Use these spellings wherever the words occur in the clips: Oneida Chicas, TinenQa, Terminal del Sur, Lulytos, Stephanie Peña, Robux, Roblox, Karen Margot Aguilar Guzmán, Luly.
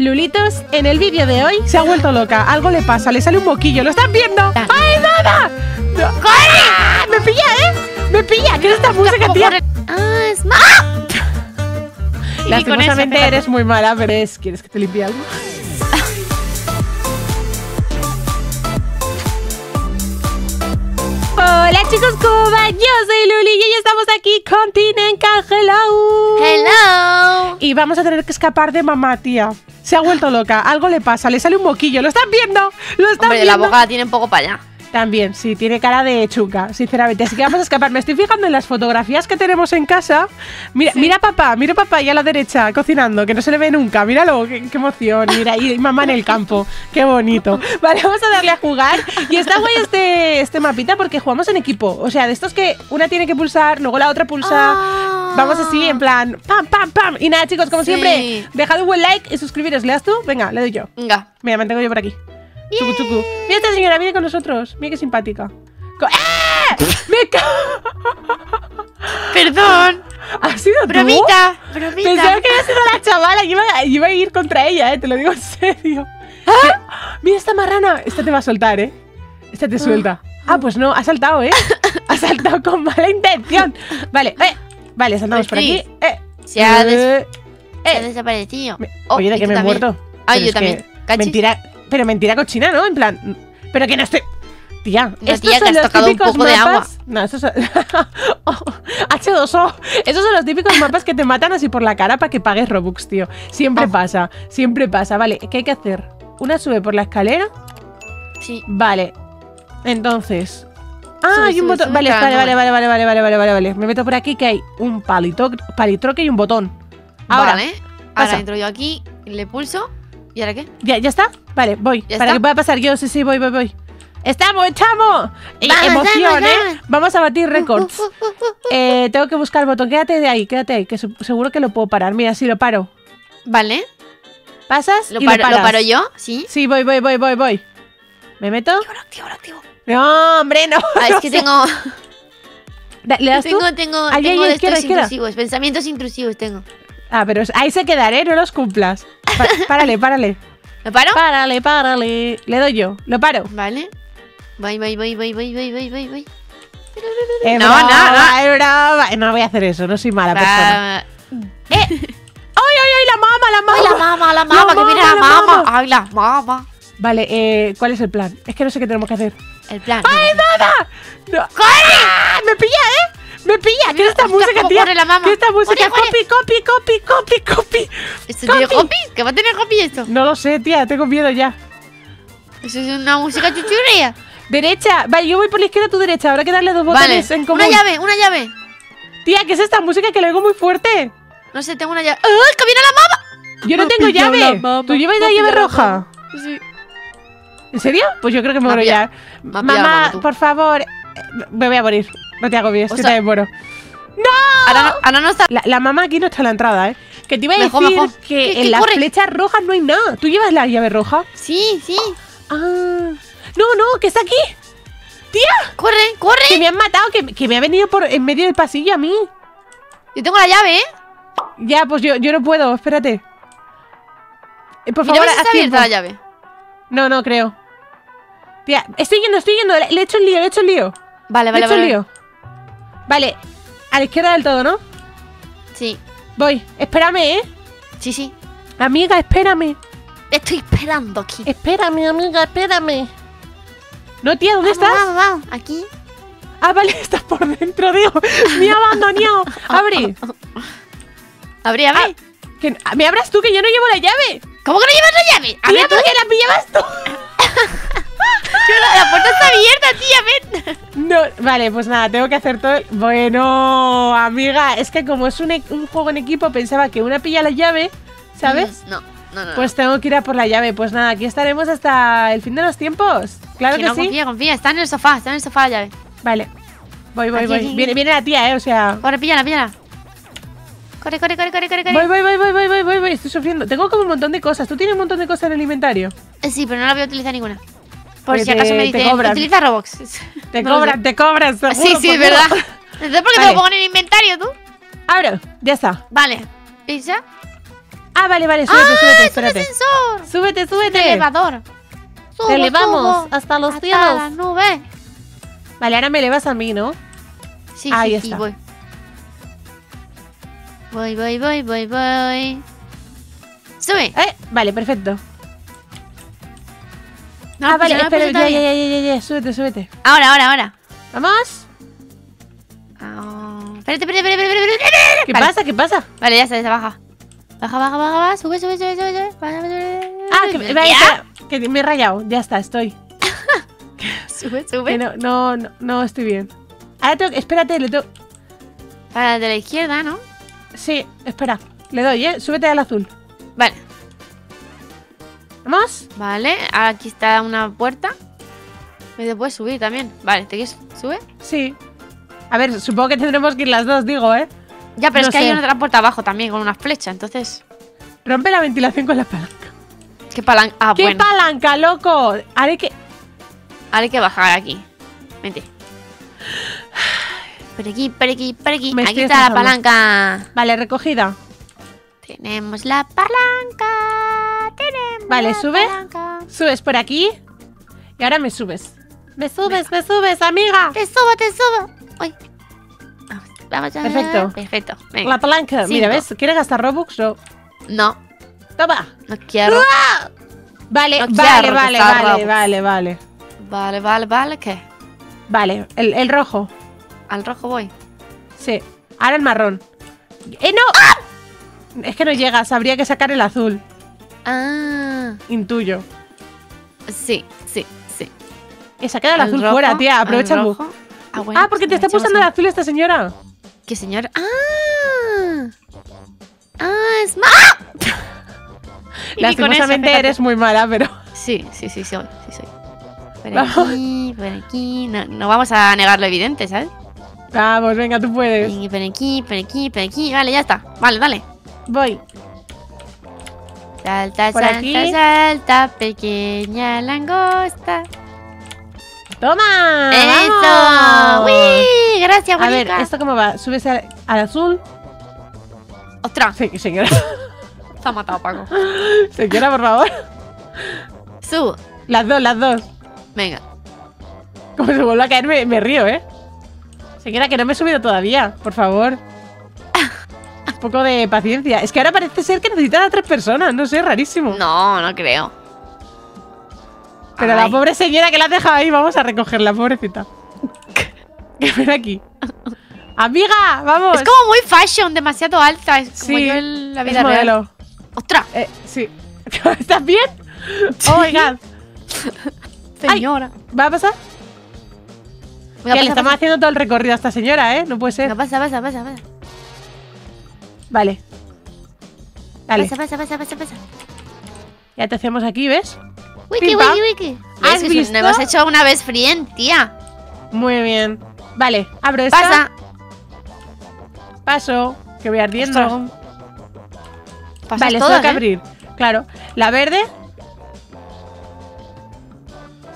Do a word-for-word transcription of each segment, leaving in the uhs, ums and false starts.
Lulitos, en el vídeo de hoy se ha vuelto loca, algo le pasa, le sale un moquillo. ¿Lo están viendo? Ah. ¡Ay, nada! No. ¡Ah! ¡Me pilla, eh! ¡Me pilla! ¿Qué es esta música, tía? ¡Ah, es más! ¡Ah! Lastimosamente eres muy mala, pero es... ¿Quieres que te limpie algo? Hola chicos, ¿cómo van? Yo soy Luli y hoy estamos aquí con TinenQa. Hello. Hello. Y vamos a tener que escapar de mamá, tía. Se ha vuelto loca, algo le pasa, le sale un moquillo. ¿Lo están viendo? ¿Lo están Hombre, viendo? La abogada tiene un poco para allá. También, sí, tiene cara de chunga, sinceramente. Así que vamos a escapar. Me estoy fijando en las fotografías que tenemos en casa. Mira, sí. mira a papá, mira a papá ahí a la derecha, cocinando, que no se le ve nunca. Míralo, qué, qué emoción. Mira, y mamá en el campo, qué bonito. Vale, vamos a darle a jugar. Y está guay este, este mapita porque jugamos en equipo. O sea, de estos que una tiene que pulsar, luego la otra pulsa. Oh. Vamos así, en plan, pam, pam, pam. Y nada, chicos, como sí. siempre, dejad un buen like y suscribiros. ¿Le das tú? Venga, le doy yo. Venga. Mira, me tengo yo por aquí. Chucu, chucu. Mira esta señora, viene con nosotros. Mira qué simpática. Co ¡Eh! ¡Me cago! Perdón. ¿Ha sido bromita, tú? Bromita. Pensaba que había sido la chavala. Yo iba, iba a ir contra ella, eh. Te lo digo en serio. ¿Ah? Mira esta marrana. Esta te va a soltar, eh. Esta te suelta. Ah, pues no. Ha saltado, eh. Ha saltado con mala intención. Vale, eh. Vale, saltamos por aquí. Eh. Se ha, des eh. se ha desaparecido. Oh, oye, ¿de qué me he muerto? Ah, yo también. Mentira. Pero mentira cochina, ¿no? En plan... Pero que no estoy... Tía, no, estos tía, son que has los tocado típicos un poco mapas... de agua. No, estos son... oh, hache dos o. Esos son los típicos mapas que te matan así por la cara para que pagues Robux, tío. Siempre oh. pasa, siempre pasa. Vale, ¿qué hay que hacer? ¿Una sube por la escalera? Sí. Vale. Entonces... Ah, sube, hay un sube, botón... Sube, vale, vale, vale, vale, vale, vale, vale, vale, vale. Me meto por aquí que hay un palito... palitroque y un botón. Ahora, vale. Ahora entro yo aquí, le pulso... ¿Y ahora qué? ¿Ya, ya está? Vale, voy. ¿Ya Para está? que pueda pasar yo, sí, sí, voy, voy, voy. ¡Estamos, estamos! Eh, ¡Emoción, eh! Vamos. vamos a batir récords. Uh, uh, uh, uh, uh, eh, tengo que buscar el botón. Quédate de ahí, quédate ahí, que seguro que lo puedo parar. Mira, si lo paro. Vale. ¿Pasas? ¿Lo, y paro, lo, paras. ¿Lo paro yo? ¿Sí? Sí, voy, voy, voy, voy, voy. ¿Me meto? Activo, lo activo, lo activo. ¡No, hombre, no! Ah, es no que sé. tengo... ¿Le das tú? Tengo, tengo, ahí, tengo ahí, izquierda, intrusivos, pensamientos intrusivos tengo. Ah, pero ahí se quedaré, no los cumplas. Pa párale, párale. ¿Lo paro? Párale, párale. Le doy yo, lo paro. Vale. Voy, voy, voy, voy, voy, voy, voy, voy, voy. Eh, no, brava, no, no, no. No voy a hacer eso, no soy mala brava. persona. ¡Eh! ¡Ay, ay, ay! La mama, la mama. Ay, la mama, la mama, la que mama, viene la, la mama. mama. Ay, la mama. Vale, eh, ¿cuál es el plan? Es que no sé qué tenemos que hacer. El plan. ¡Ay, nada! No. ¡Corre! ¡Ah! Me pilla, eh. Me pilla, ¿qué es esta música, tía? ¿Qué es esta música? Copy, copy, copy, copy, copy. ¿Esto tiene copy? ¿Qué va a tener copy esto? No lo sé, tía, tengo miedo ya. Eso es una música chuchurría. Derecha, vale, yo voy por la izquierda, tú derecha. Habrá que darle dos botones en común. Una llave, una llave. Tía, ¿qué es esta música que la oigo muy fuerte? No sé, tengo una llave. ¡Oh, que viene la mama! Yo no tengo llave. ¿Tú llevas la llave roja? Sí. ¿En serio? Pues yo creo que me voy a pillar. Mamá, por favor. Me voy a morir. No te hago bien, o sea, que te demoro. ¡No! Ahora no, ahora no está. La, la mamá aquí no está en la entrada, ¿eh? Que te iba a mejor, decir mejor. que en las corres? flechas rojas no hay nada. ¿Tú llevas la llave roja? Sí, sí. Ah. No, no, que está aquí. ¡Tía! ¡Corre, corre! Que me han matado, que, que me ha venido por en medio del pasillo a mí. Yo tengo la llave, ¿eh? Ya, pues yo, yo no puedo, espérate. Eh, por favor, haz tiempo. ¿Está abierta la llave? No, no, creo. Tía, estoy yendo, estoy yendo. Le he hecho el lío, le he hecho el lío. Vale, vale, le he hecho vale. el lío. Vale, a la izquierda del todo, ¿no? Sí. Voy, espérame, ¿eh? Sí, sí. Amiga, espérame. Te estoy esperando aquí. Espérame, amiga, espérame. No, tía, ¿dónde vamos, estás? Vamos, vamos, aquí. Ah, vale, estás por dentro, Dios. Me ha abandonado. Abre. Abre, abre. Ah, que, ¿me abras tú que yo no llevo la llave? ¿Cómo que no llevas la llave? Abre, tú que la pillabas tú. La, la puerta está abierta, tía, ven. No, vale, pues nada, tengo que hacer todo el... Bueno, amiga, es que como es un, e un juego en equipo, pensaba que una pilla la llave, ¿sabes? No, no, no. Pues tengo que ir a por la llave. Pues nada, aquí estaremos hasta el fin de los tiempos. Claro que, que no, sí. Confía, confía, está en el sofá, está en el sofá la llave. Vale, voy, voy, aquí, voy. Aquí, aquí. Viene, viene la tía, eh, o sea... Corre, píllala, píllala. Corre, corre, corre, corre, corre. Voy, voy, voy, voy, voy, voy, voy, voy. Estoy sufriendo. Tengo como un montón de cosas. ¿Tú tienes un montón de cosas en el inventario? Sí, pero no la voy a utilizar ninguna. Por Porque si acaso te, me dicen, utiliza Robux. Te no cobran, te cobran, seguro. Sí, sí, es verdad. Entonces, ¿por qué vale. te lo pongo en el inventario, tú? Abro, ya está. Vale. ¿Pisa? Ah, vale, vale, súbete, ah, súbete, espérate. Sensor. Súbete, súbete. Elevador. Subo, te elevamos subo, hasta los hasta cielos. Hasta la nube. Vale, ahora me elevas a mí, ¿no? Sí, ahí sí, está. Sí, voy. Voy, voy, voy, voy, voy. Sube. Eh, vale, perfecto. No, ah, vale, espera, ya, ya, ya, ya, ya, súbete, súbete. Ahora, ahora, ahora. Vamos. Oh. Espérate, espérate, espérate, espérate, espérate. ¿Qué vale. pasa? ¿Qué pasa? Vale, ya se baja. Baja, baja, baja, baja. Sube, sube, sube, sube, sube. Baja, sube. Ah, que me, ya. que me he rayado. Ya está, estoy. Sube, sube. No, no, no, no, estoy bien. Ahora tengo que. Espérate, le tengo. Para de la izquierda, ¿no? Sí, espera. Le doy, ¿eh? Súbete al azul. Vale. ¿Vamos? Vale, aquí está una puerta. Me te puedes subir también. Vale, ¿te quieres subir? Sí. A ver, supongo que tendremos que ir las dos, digo, ¿eh? Ya, pero no es que sé. Hay una otra puerta abajo también con una flecha, entonces. Rompe la ventilación con la palanca. ¿Qué palanca? Ah, ¿Qué bueno. palanca, loco? Haré que. Haré que bajar aquí. Vente. Por aquí, por aquí, por aquí. Me aquí está la palanca. Vale, recogida. Tenemos la palanca. Tenemos vale, la sube. Palanca. Subes por aquí. Y ahora me subes. Me subes, Venga. me subes, amiga. Te subo, te subo. Uy. Vamos a Perfecto. Ver. Perfecto. Venga. La palanca. Cinco. Mira, ¿ves? ¿Quieres gastar Robux? No. No. Toma. No quiero. ¡Uah! Vale, no vale, quiero vale, vale, vale, vale. Vale, vale, vale, ¿qué? Vale, el, el rojo. ¿Al rojo voy? Sí. Ahora el marrón. ¡Eh, no! ¡Ah! Es que no llegas, habría que sacar el azul. Ah. Intuyo. Sí, sí, sí. Y se ha quedado el azul rojo, fuera, tía. Aprovecha el rojo. Ah, bueno, ah, porque te está pulsando el azul esta señora. ¿Qué señora? ¡Ah! ¡Ah, es mala! Lastimosamente eres muy mala, pero... Sí, sí, sí, sí, sí soy. Por vamos. aquí, por aquí... No, no vamos a negar lo evidente, ¿sabes? Vamos, venga, tú puedes. Por aquí, por aquí, por aquí... Vale, ya está. Vale, dale. Voy. Salta, por salta, aquí. salta, pequeña langosta. ¡Toma! ¡Eso! ¡Uy! Gracias, bonita. A ver, ¿esto cómo va? ¿Subes al, al azul? ¡Ostras! Sí, señora. Se ha matado, Paco. Señora, por favor. Subo. Las dos, las dos. Venga. Como se vuelva a caer, me, me río, ¿eh? Señora, que no me he subido todavía. Por favor. Un poco de paciencia. Es que ahora parece ser que necesitan a tres personas. No sé, rarísimo. No, no creo. Pero Ay. la pobre señora que la has dejado ahí, vamos a recogerla, pobrecita. Que ven aquí. Amiga, vamos. Es como muy fashion, demasiado alta. Es como sí, yo en la vida es modelo. Real. ¡Ostras! Eh, sí. ¿Estás bien? Sí. Oh my god. Señora. Ay, ¿va a pasar? Venga, pasa, le estamos pasa. haciendo todo el recorrido a esta señora, ¿eh? No puede ser. Venga, pasa, pasa, pasa, pasa. Vale. Dale. Pasa, pasa, pasa, pasa, pasa. Ya te hacemos aquí, ¿ves? Wiki, wiki, wiki. ¿Has visto? Nos hemos hecho una vez frien, tía. Muy bien. Vale, abro esta. Pasa. Paso, que voy ardiendo. Pasas vale, tengo que ¿eh? abrir. Claro. La verde.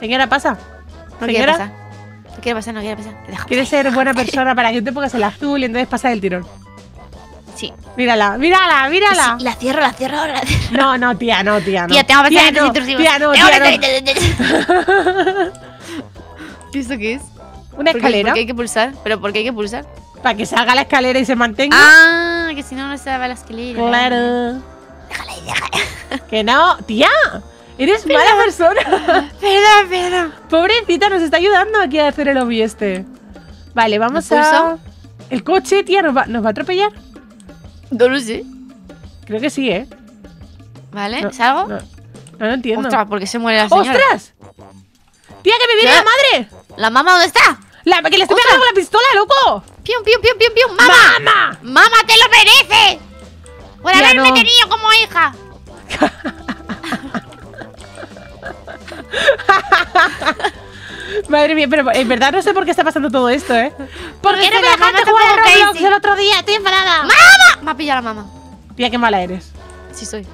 Señora, pasa. No Señora. Quiere pasar. No quiere pasar, no quiere pasar. Te dejo. Quieres ser buena persona para que te pongas el azul y entonces pasas el tirón. Sí. Mírala, mírala, mírala. Sí, la cierro, la cierro, la cierro. No, no, tía, no, tía, no. Tía, te vamos a pasar antes intrusivos. Tía, no, tía, no. ¿Y esto qué es? Una escalera. ¿Por qué hay que pulsar? ¿Pero por qué hay que pulsar? Para que salga la escalera y se mantenga. Ah, que si no, no se va la escalera. Claro. Déjala ahí, déjala. Que no, tía. Eres perdón, mala persona. Perdón, perdón. Pobrecita, nos está ayudando aquí a hacer el obvio este. Vale, vamos a... El coche, tía, ¿nos va, nos va a atropellar? No lo sé. Creo que sí, ¿eh? Vale, no, ¿salgo? No, no lo entiendo. Ostras, porque se muere la señora. ¡Ostras! ¡Tía, que me viene ¿Qué? la madre! ¿La mamá dónde está? La, ¡Que le estoy pegando con la pistola, loco! ¡Pium, pium, pium, pium, pium! ¡Mamá! ¡Mamá! ¡Mamá, te lo mereces! ¡Por ya haberme no. tenido como hija! Madre mía, pero en verdad no sé por qué está pasando todo esto, ¿eh? ¿Por qué no me dejaste jugar a Roblox el otro día? Estoy enfadada. ¡Mamá! Me ha pillado la mamá. Tía, qué mala eres. Sí soy.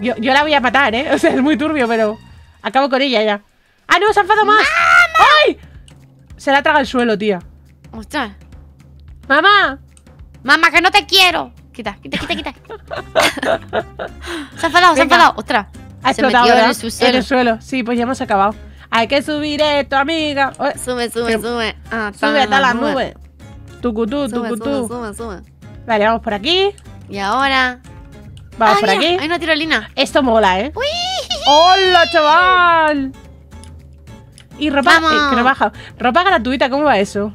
Yo, yo la voy a matar, ¿eh? O sea, es muy turbio, pero... Acabo con ella ya. ¡Ah, no! ¡Se ha enfadado más! ¡Mamá! ¡Ay! Se la traga al suelo, tía. ¡Ostras! ¡Mamá! ¡Mamá, que no te quiero! quita, quita, quita, quita. Se ha enfadado, se ha enfadado. Ostras. Ha explotado en el suelo. En el suelo. Sí, pues ya hemos acabado. Hay que subir esto, amiga. Oye, sube, sube, que, sube. Ah, sube hasta la nube. nube. Tucutú, tucutú. Sube, sube, sube. Vale, vamos por aquí. Y ahora. Vamos ah, por mira, aquí. Hay una tirolina. Esto mola, ¿eh? Uy. ¡Hola, chaval! Y ropa, eh, que no baja. Ropa gratuita, ¿cómo va eso?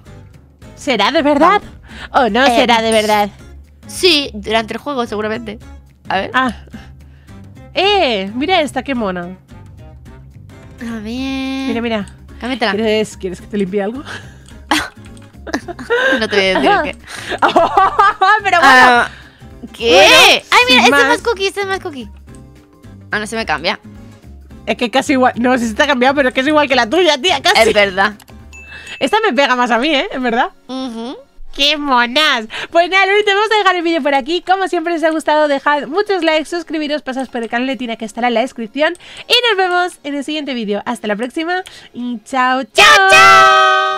¿Será de verdad? ¿O oh, no eh, será de verdad? Sí, durante el juego, seguramente. A ver. Ah. ¡Eh! Mira esta, qué mona. A ver. Mira, mira. Cámbiatela. ¿Quieres, ¿Quieres que te limpie algo? No te voy a decir ah. qué. Pero bueno. Uh, ¿Qué? Bueno, ¡ay, mira! Este más... es más cookie, este es más cookie. Ah, no se me cambia. Es que casi igual. No, si se te ha cambiado, pero es que es igual que la tuya, tía, casi. Es verdad. Esta me pega más a mí, ¿eh? Es verdad. Uh-huh. ¡Qué monas! Pues nada, Loli, te vamos a dejar el vídeo por aquí. Como siempre, si os ha gustado, dejad muchos likes, suscribiros, pasaos por el canal de Tina que estará en la descripción. Y nos vemos en el siguiente vídeo. Hasta la próxima y chao, chao. ¡Chao, chao!